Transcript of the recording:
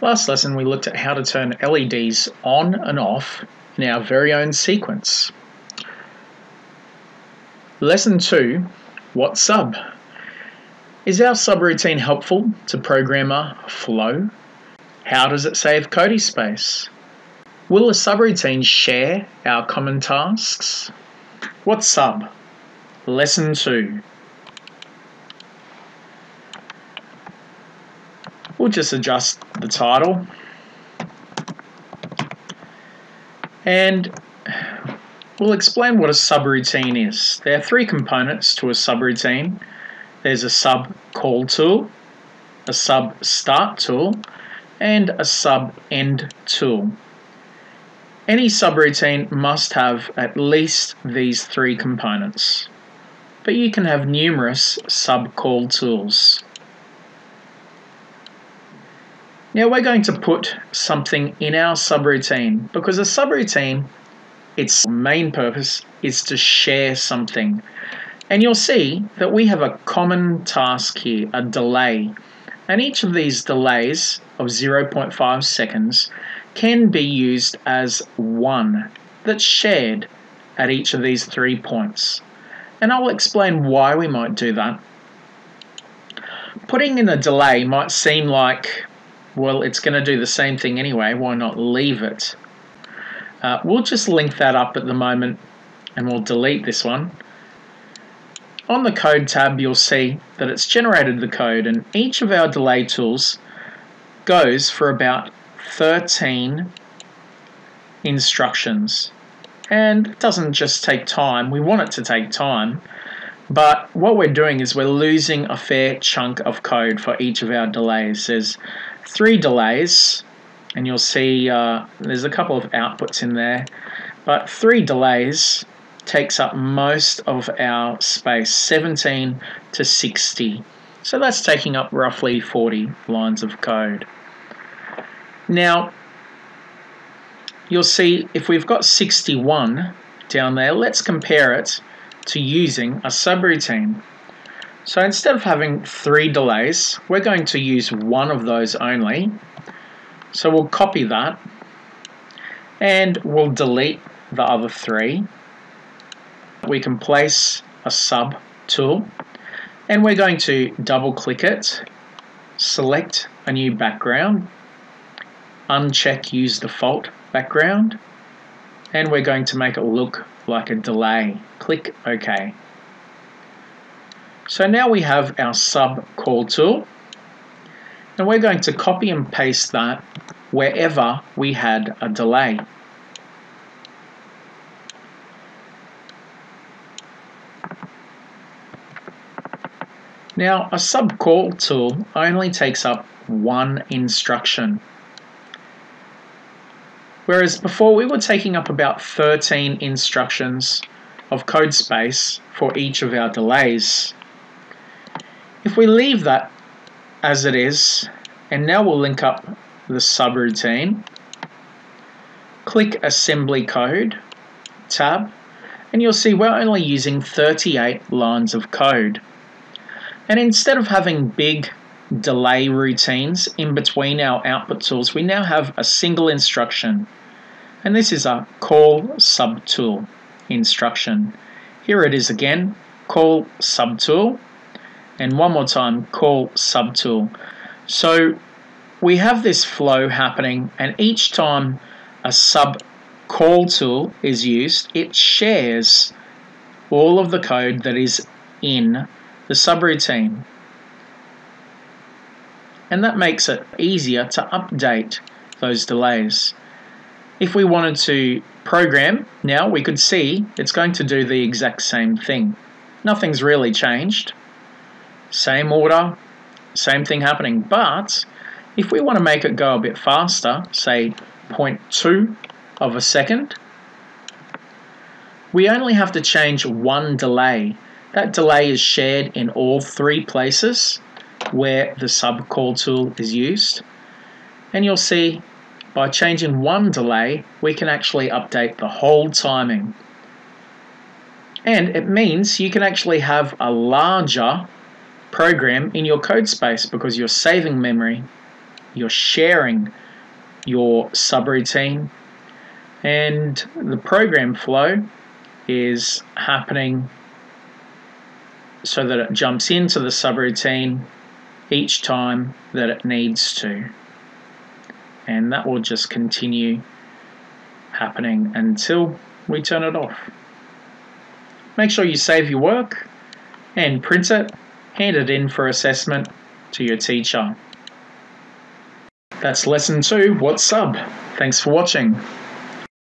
Last lesson we looked at how to turn LEDs on and off in our very own sequence. Lesson 2, What Sub? Is our subroutine helpful to programmer flow? How does it save Kodi space? Will the subroutine share our common tasks? What Sub? Lesson 2. We'll just adjust the title. And we'll explain what a subroutine is. There are three components to a subroutine. There's a sub call tool, a sub start tool, and a sub end tool. Any subroutine must have at least these three components, but you can have numerous sub call tools. Now we're going to put something in our subroutine, because a subroutine, its main purpose is to share something. And you'll see that we have a common task here, a delay. And each of these delays of 0.5 seconds can be used as one that's shared at each of these 3 points. And I'll explain why we might do that. Putting in a delay might seem like, well, it's going to do the same thing anyway, why not leave it? We'll just link that up at the moment and we'll delete this one. On the code tab, you'll see that it's generated the code, and each of our delay tools goes for about 13 instructions. And it doesn't just take time, we want it to take time, but what we're doing is we're losing a fair chunk of code for each of our delays. There's 3 delays, and you'll see there's a couple of outputs in there, but 3 delays takes up most of our space, 17 to 60. So that's taking up roughly 40 lines of code. Now, you'll see if we've got 61 down there, let's compare it to using a subroutine. So instead of having 3 delays, we're going to use one of those only. So we'll copy that and we'll delete the other 3. We can place a sub tool and we're going to double click it, select a new background, uncheck use default background, and we're going to make it look like a delay. Click OK. So now we have our sub call tool, and we're going to copy and paste that wherever we had a delay. Now a sub call tool only takes up 1 instruction, whereas before we were taking up about 13 instructions of code space for each of our delays. If we leave that as it is, and now we'll link up the subroutine, click assembly code tab, and you'll see we're only using 38 lines of code. And instead of having big delay routines in between our output tools, we now have a single instruction, and this is a call subtool instruction. Here it is again, call subtool, and one more time, call subtool. So we have this flow happening, and each time a sub call tool is used, it shares all of the code that is in the subroutine. And that makes it easier to update those delays. If we wanted to program now, we could see it's going to do the exact same thing. Nothing's really changed. Same order, same thing happening, but if we want to make it go a bit faster, say 0.2 of a second, we only have to change 1 delay. That delay is shared in all 3 places where the sub call tool is used, and you'll see by changing 1 delay we can actually update the whole timing, and it means you can actually have a larger program in your code space because you're saving memory you're sharing your subroutine, and the program flow is happening so that it jumps into the subroutine each time that it needs to, and that will just continue happening until we turn it off. Make sure you save your work and print it, hand it in for assessment to your teacher. That's lesson 2, What's SUB? Thanks for watching.